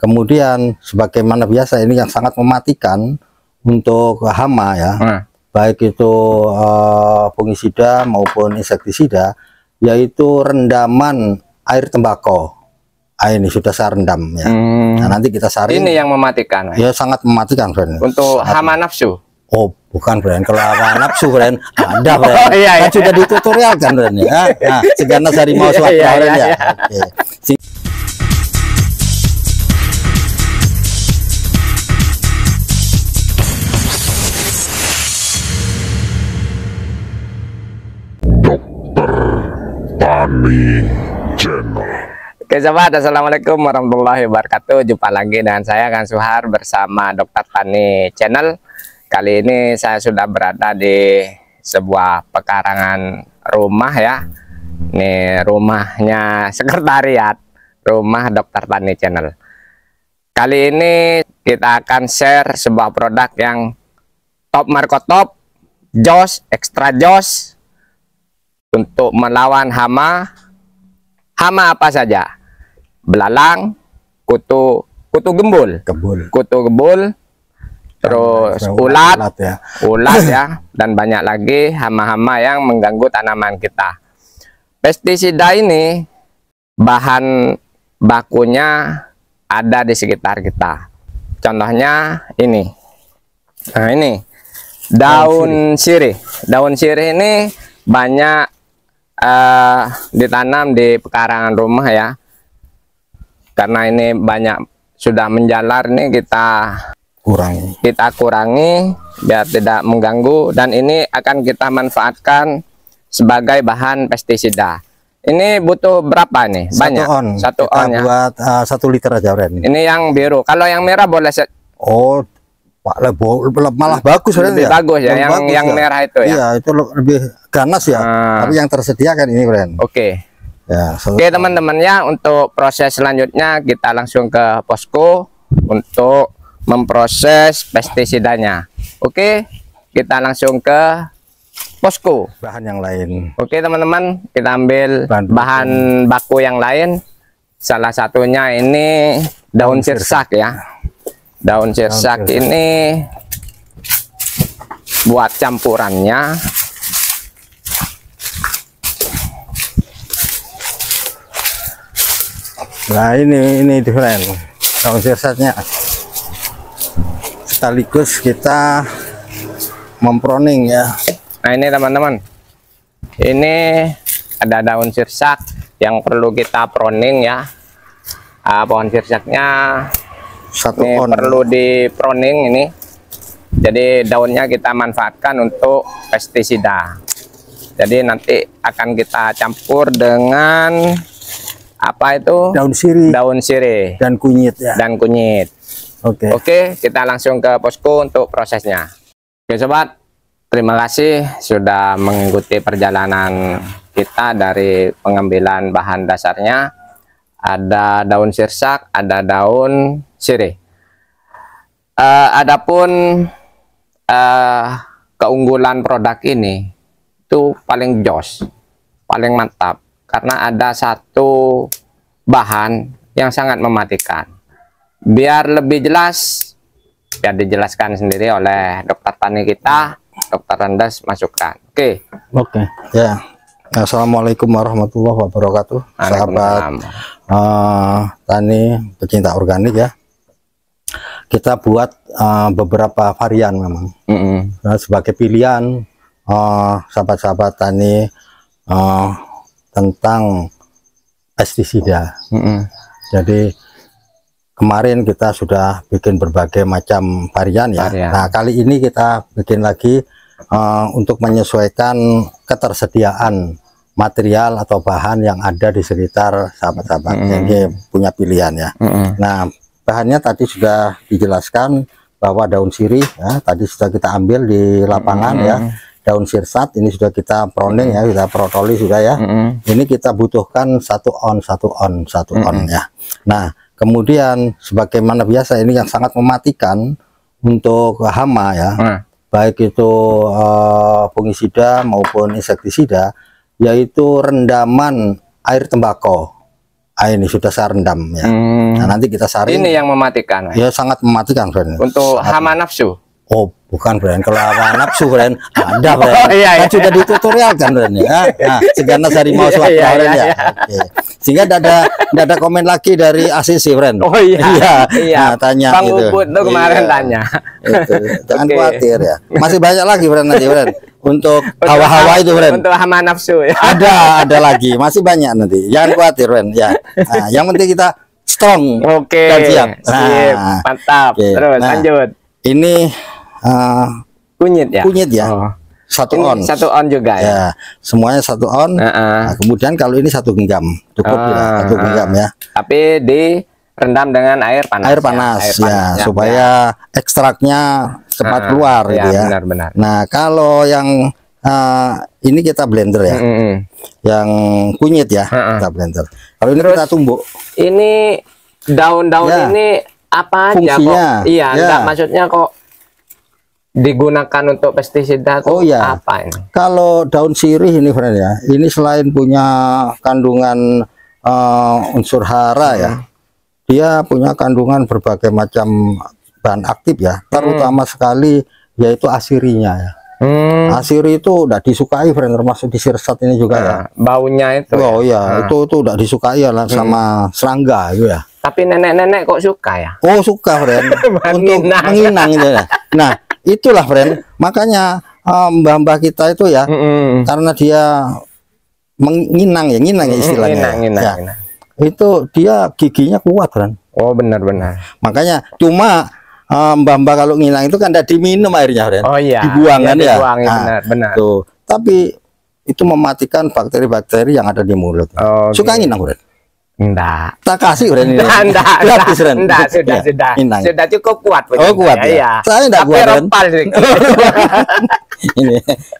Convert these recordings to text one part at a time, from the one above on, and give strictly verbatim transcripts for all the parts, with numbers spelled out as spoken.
Kemudian sebagaimana biasa ini yang sangat mematikan untuk hama ya, hmm. baik itu uh, fungisida maupun insektisida, yaitu rendaman air tembakau. Ah, ini sudah saya rendam ya. Hmm. Nah, nanti kita saring. Ini yang mematikan. Ya, ya sangat mematikan, friend. Untuk sangat hama nafsu. Oh, bukan, friend. Kalau hama nafsu, friend, ada, friend. Oh, iya, iya. Kan sudah ditutorial kan, friend ya. Nah, seganas harimau suatu iya, iya, iya. ya. Oke. Okay. Dokter Tani Channel. Oke sahabat, assalamualaikum warahmatullahi wabarakatuh. Jumpa lagi dengan saya Kang Suhar bersama dokter Tani Channel. Kali ini saya sudah berada di sebuah pekarangan rumah ya. Ini rumahnya sekretariat rumah dokter Tani Channel. Kali ini kita akan share sebuah produk yang top markotop, jos, extra jos, untuk melawan hama. Hama apa saja? Belalang, kutu kutu gembul, Kebul. kutu gembul, terus ya, ulat, ulat ya. ulat ya, dan banyak lagi hama-hama yang mengganggu tanaman kita. Pestisida ini bahan bakunya ada di sekitar kita. Contohnya ini, nah ini daun sirih. Daun sirih ini banyak uh, ditanam di pekarangan rumah ya. Karena ini banyak sudah menjalar nih, kita kurangi kita kurangi biar tidak mengganggu, dan ini akan kita manfaatkan sebagai bahan pestisida. Ini butuh berapa nih? Banyak. Satu on. Satu kita on ya. Buat uh, satu liter aja, Ren. Ini yang biru. Kalau yang merah boleh. Oh, malah bagus lebih ya? Bagus ya, lebih yang bagus yang ya. merah itu ya. Iya, itu lebih ganas ya. Hmm. Tapi yang tersedia kan ini, Ren. Oke. Okay. Ya, Oke teman-teman ya, untuk proses selanjutnya kita langsung ke posko untuk memproses pestisidanya. Oke, kita langsung ke posko bahan yang lain. Oke teman-teman, kita ambil bahan, bahan baku yang lain. Salah satunya ini daun sirsak ya. Daun sirsak ini buat campurannya. Nah ini ini durian daun sirsatnya, sekaligus kita memproning ya. Nah ini teman-teman, ini ada daun sirsak yang perlu kita proning ya. Ah, pohon sirsaknya satu ini on. perlu di proning ini, jadi daunnya kita manfaatkan untuk pestisida. Jadi nanti akan kita campur dengan apa itu daun sirih, daun sirih dan kunyit ya, dan kunyit. Oke, okay. oke okay, kita langsung ke posko untuk prosesnya. Oke okay, sobat, terima kasih sudah mengikuti perjalanan kita dari pengambilan bahan dasarnya. Ada daun sirsak, ada daun sirih. Uh, adapun uh, keunggulan produk ini itu paling jos, paling mantap, karena ada satu bahan yang sangat mematikan. Biar lebih jelas, biar dijelaskan sendiri oleh dokter tani kita, dokter Rendes, masukkan. Oke. Okay. Oke. Okay. Ya. Assalamualaikum warahmatullahi wabarakatuh. Sahabat uh, tani pecinta organik ya. Kita buat uh, beberapa varian memang. Mm -hmm. Nah, sebagai pilihan sahabat-sahabat uh, tani uh, tentang pestisida. Mm-hmm. Jadi kemarin kita sudah bikin berbagai macam varian ya. Varian. Nah kali ini kita bikin lagi uh, untuk menyesuaikan ketersediaan material atau bahan yang ada di sekitar sahabat-sahabat mm-hmm. yang punya pilihan ya. Mm-hmm. Nah bahannya tadi sudah dijelaskan bahwa daun sirih ya, tadi sudah kita ambil di lapangan mm-hmm. ya. Daun sirsat ini sudah kita proning ya, kita protoli sudah ya. Mm-hmm. Ini kita butuhkan satu on, satu on, satu mm-hmm. on ya. Nah kemudian sebagaimana biasa ini yang sangat mematikan untuk hama ya, mm. baik itu uh, fungisida maupun insektisida, yaitu rendaman air tembakau. Ah, ini sudah saya rendam ya. Hmm. Nah, nanti kita saring. Ini yang mematikan. Ya, ya sangat mematikan, Bren. Untuk sangat. Hama nafsu. Oh, bukan, Bren. Kalau hama nafsu, Bren, ada, Bren. Oh, iya, iya. Kan sudah ditutorial kan, Bren ya. Nah, seganas harimau suatu iya, iya, iya. ya. Oke. Sehingga tidak ada tidak ada komen lagi dari A C C, Bren. Oh iya. Iya, iya. Nah, tanya Bang gitu. Ubud tuh kemarin iya. tanya. Itu. Jangan okay. khawatir ya. Masih banyak lagi, Bren, nanti, Bren. Untuk hawa-hawa itu, Ren. Untuk hama nafsu ya. Ada, ada lagi, masih banyak nanti. Jangan khawatir, Ren. Ya. Nah, yang penting kita strong. Oke. Okay. Dan siap. Nah, siap. Mantap. Okay. Terus nah, lanjut. Ini uh, kunyit ya. Kunyit ya. Oh. Satu on. Satu on juga ya. ya. Semuanya satu on. Uh -uh. Nah, kemudian kalau ini satu genggam. Cukup uh, ya, satu uh. genggam ya. Tapi di rendam dengan air panas. Air panas ya, air panas, ya, ya supaya ya. ekstraknya cepat nah, keluar ya, gitu ya. Benar, benar. Nah, kalau yang uh, ini kita blender ya. Mm -hmm. Yang kunyit ya, mm -hmm. kita blender. Kalau ini terus, kita tumbuk. Ini daun-daun ya. ini apa aja fungsinya, kok? Iya, ya. enggak, maksudnya kok digunakan untuk pestisida oh, ya. apa ini? Kalau daun sirih ini, friend ya. Ini selain punya kandungan uh, unsur hara mm -hmm. ya. Dia punya kandungan berbagai macam bahan aktif ya, terutama hmm. sekali yaitu asirinya ya. Hmm. Asiri itu udah disukai, friend, termasuk di sirsat ini juga nah, ya. Baunya itu. Oh ya, nah. itu itu udah disukai ya sama hmm. serangga itu ya. Tapi nenek-nenek kok suka ya? Oh suka, friend. Untuk menginang itu ya. Nah itulah, friend. Makanya mbah-mbah um, kita itu ya, hmm. karena dia menginang ya, nginang ya istilahnya. Nginang, ya. Nginang, ya. Nginang. Itu dia giginya kuat, kan? Oh benar-benar. Makanya cuma mbak-mbak um, kalau ngilang itu kan tidak diminum airnya, Ren. Oh iya. Dibuang kan ya. Dibuang, ya. Nah, benar-benar. Tuh. Tapi itu mematikan bakteri-bakteri yang ada di mulut. Oh, suka okay. ngilang, Ren? Enggak. Tak kasih, Ren. Enggak. Gratis, Ren. Enggak. Sudah, ya, sudah. Nginang. Sudah cukup kuat. Oh kuat ya. ya. Saya tidak kuat, Ren. Ini,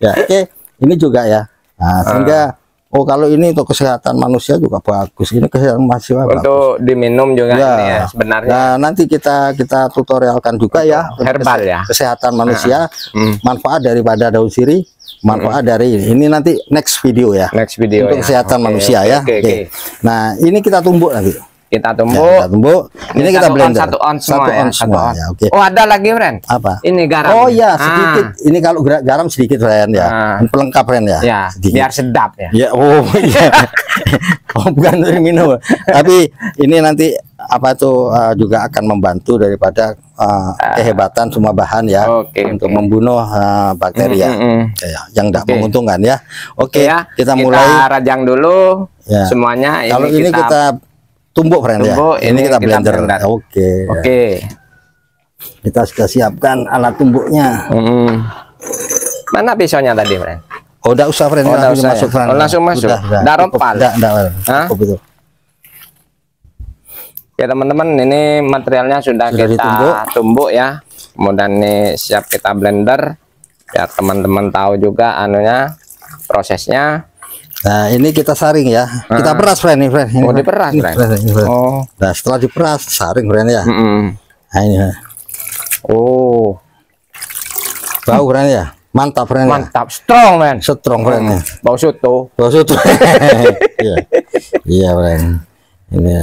ya. Oke. Okay. Ini juga ya. Nah, sehingga. Uh. Oh kalau ini untuk kesehatan manusia juga bagus, ini kesehatan manusia untuk bagus. Diminum juga ya. Ini ya sebenarnya. Nah, nanti kita kita tutorialkan juga ya herbal ya kesehatan manusia, nah. manfaat daripada daun sirih, manfaat hmm. dari ini. Ini nanti next video ya. Next video untuk ya. kesehatan okay. manusia okay. ya. Oke. Okay. Okay. Nah ini kita tumbuk nanti. Kita tumbuk. Ya, kita tumbuk. Ini, ini kita blender. Satu on semua. Satu on semua. Ya. Ya, okay. Oh ada lagi, Ren. Apa? Ini garam. Oh ya sedikit. Ah. Ini kalau garam sedikit, Ren ya. Ah. Pelengkap, Ren ya. Ya. Biar sedap ya. Ya oh iya. Oh bukan dari minum. Tapi ini nanti apa tuh uh, juga akan membantu daripada uh, kehebatan semua bahan ya okay, untuk okay. membunuh uh, bakteri mm, ya mm, mm. yang tidak okay. menguntungkan ya. Oke okay, ya. Kita mulai. Kita rajang dulu ya. Semuanya. Ini kalau ini kita, kita tumbuk, friend ya. Ini, ini kita blender. Oke. Oke. Okay. Okay. Kita sudah siapkan alat tumbuknya. Hmm. Mana pisaunya tadi, friend? Oh, enggak usah, friend. Oh, enggak usah. Masuk, ya. oh, langsung masuk. Enggak rompal. Enggak, enggak. Begitu. Ya, teman-teman, ini materialnya sudah, sudah kita ditumbuk. tumbuk ya. Kemudian nih siap kita blender. Ya, teman-teman tahu juga anunya prosesnya. Nah ini kita saring ya, nah. kita peras, friend, ini, friend. Ini, oh, diperas, ini, friend. Friend, ini, friend. Oh. Nah setelah diperas saring, friend ya. Mm -mm. Nah ini. Oh. Bau, friend ya, mantap, friend. Mantap, ya. strong, friend. Strong, friend. Mm. Ya. Bau soto. Bau soto. Iya, iya, friend. Ini,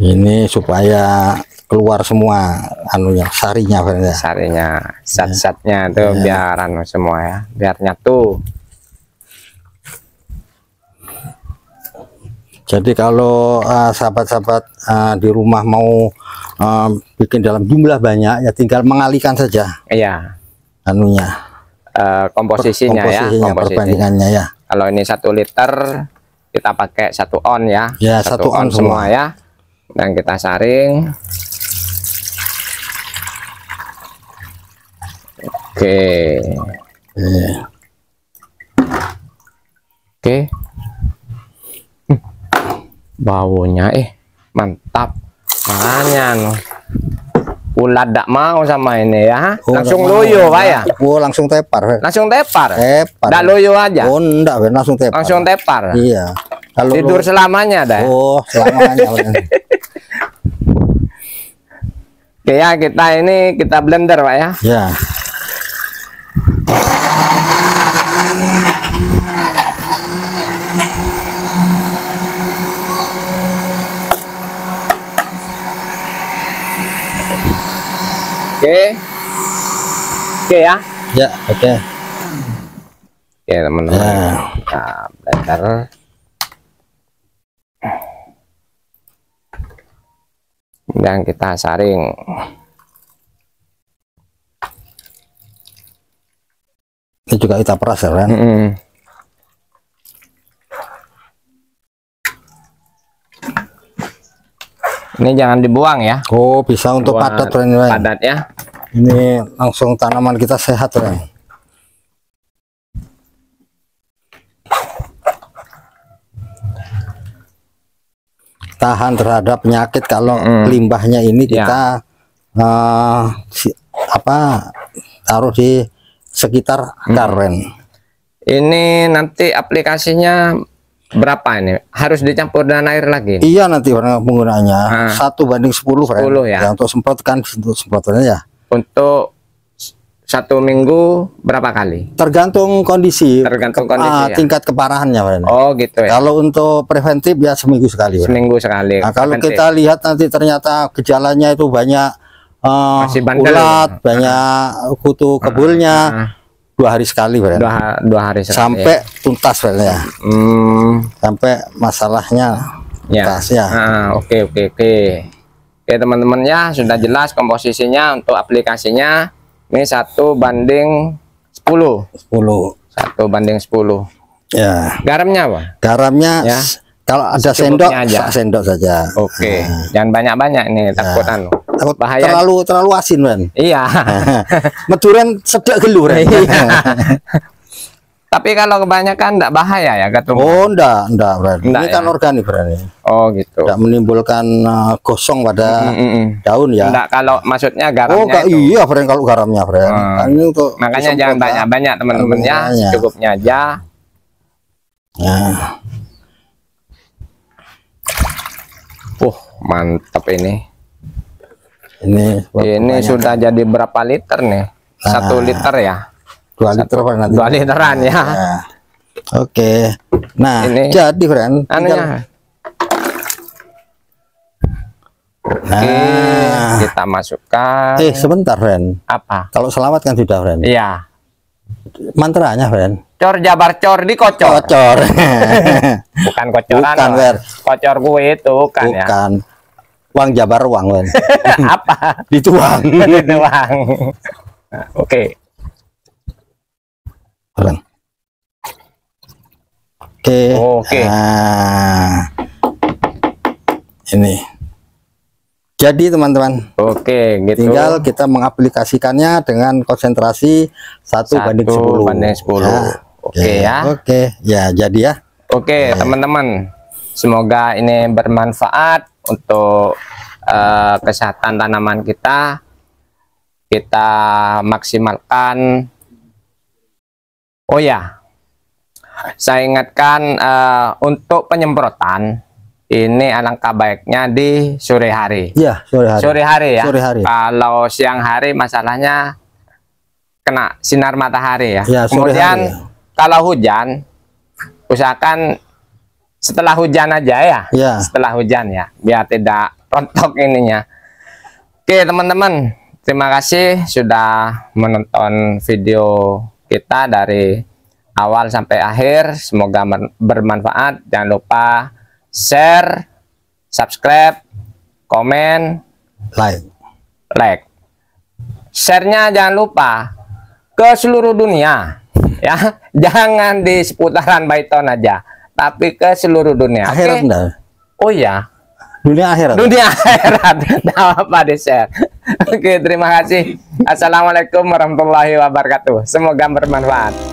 ini supaya keluar semua anunya sarinya, friend ya. Sarinya, zat-zatnya ya. tuh ya. biar anu semua ya, biar nyatu. Jadi kalau sahabat-sahabat uh, uh, di rumah mau uh, bikin dalam jumlah banyak ya tinggal mengalihkan saja. Iya. Anunya. Uh, komposisinya, per komposisinya ya, komposisinya. perbandingannya ya. Kalau ini satu liter kita pakai satu on ya. Ya satu, satu on, on semua ya. Dan kita saring. Oke, okay. yeah. oke, okay. hmm. baunya eh mantap, makanya ulat tidak mau sama ini ya, oh, langsung loyo pak ya, oh, langsung tepar, langsung tepar, tepar, tidak loyo aja, oh, enggak, langsung tepar, langsung tepar, iya, kalau tidur lo... selamanya dah, oh selamanya. Oke okay, ya kita ini kita blender pak ya, ya. Yeah. Oke. Oke ya. Ya, oke. Okay. Oke, teman-teman. Nah, nah bentar. Dan kita saring. Ini juga kita peras ya, kan? Mm-hmm. Ini jangan dibuang ya. Oh, bisa untuk buat padat, Ren, Ren. Padat ya. Ini langsung tanaman kita sehat, Ren. Tahan terhadap penyakit kalau mm. limbahnya ini ya. Kita uh, si, apa taruh di sekitar akar, mm. Ren. Ini nanti aplikasinya berapa ini? Harus dicampur dengan air lagi? Iya, nanti penggunaannya satu banding sepuluh, Ren. sepuluh ya. Ya, untuk semprotkan, untuk semprotannya ya. Untuk satu minggu berapa kali? Tergantung kondisi, tergantung ke, kondisi ah, ya? Tingkat keparahannya, Ren. Oh gitu ya. Kalau untuk preventif ya seminggu sekali. Ren. Seminggu sekali. Nah, kalau preventif. Kita lihat nanti ternyata gejalanya itu banyak uh, masih bandel, ulat, ya? Banyak kutu kebulnya, uh, uh, uh. dua hari sekali, Ren. Dua, dua hari sekali. Sampai ya. Tuntas, Ren, ya. Hmm. Sampai masalahnya tuntas ya. Oke oke oke. Oke teman-teman ya, sudah jelas komposisinya untuk aplikasinya. Ini satu banding sepuluh. Sepuluh. Satu banding sepuluh. Ya. Garamnya apa? Garamnya ya. Kalau ada sendok, aja. sendok saja. Oke. Nah. Jangan banyak-banyak nih, takut anu. Takut bahaya. Terlalu terlalu asin, Ren. Iya. Meduren sedak gelur. Tapi kalau kebanyakan enggak bahaya ya, ketum. Oh, enggak, enggak, Ren. Ini ya? Kan organik, Ren. Oh, gitu. Enggak menimbulkan uh, gosong pada mm, mm, mm. daun ya. Enggak, kalau maksudnya garamnya. Oh, enggak, itu. Iya, Ren, kalau garamnya, Ren. Hmm. Kan ini untuk makanya jangan banyak-banyak, teman-teman ya, cukupnya aja. Nah. Uh, mantap ini. Ini ini sudah kan? Jadi berapa liter nih? Nah. Satu liter ya. Dua liter nanti. Dua literan ya. Ya. Oke. Nah, ini jadi, Ren. Tinggal... Nah, oke, kita masukkan. Eh, sebentar, Ren. Apa? Kalau selawat kan sudah, Ren. Iya. Mantranya, Ren. Cor jabar cor dikocor. Kocor. Bukan kocoran. Bukan, Ren. Kocor kue itu kan ya. Bukan. Uang jabar uang, Ren. Apa? Dituang. Dituang. Nah, oke. Okay. Oke. Okay. Oh, oke. Okay. Nah, ini. Jadi teman-teman. Oke, okay, gitu. Tinggal kita mengaplikasikannya dengan konsentrasi satu banding sepuluh. satu banding sepuluh. Ya. Oke okay, ya. Oke, okay. Ya jadi ya. Oke, okay, nah, teman-teman. Semoga ini bermanfaat untuk uh, kesehatan tanaman kita. Kita maksimalkan. Oh ya, saya ingatkan uh, untuk penyemprotan ini alangkah baiknya di sore hari. Ya, sore hari. Sore hari ya. Sore hari. Kalau siang hari masalahnya kena sinar matahari ya. Ya, kemudian hari, ya. Kalau hujan, usahakan setelah hujan aja ya. Ya. Setelah hujan ya, biar tidak rontok ininya. Oke teman-teman, terima kasih sudah menonton video kita dari awal sampai akhir. Semoga bermanfaat. Jangan lupa share, subscribe, komen, like, like. Share-nya jangan lupa ke seluruh dunia ya. Jangan di seputaran Baiton aja, tapi ke seluruh dunia. Akhirat okay? Nah. Oh iya. Dunia akhirat. Dunia akhirat. Nah, apa di share. Oke, terima kasih. Assalamualaikum warahmatullahi wabarakatuh. Semoga bermanfaat.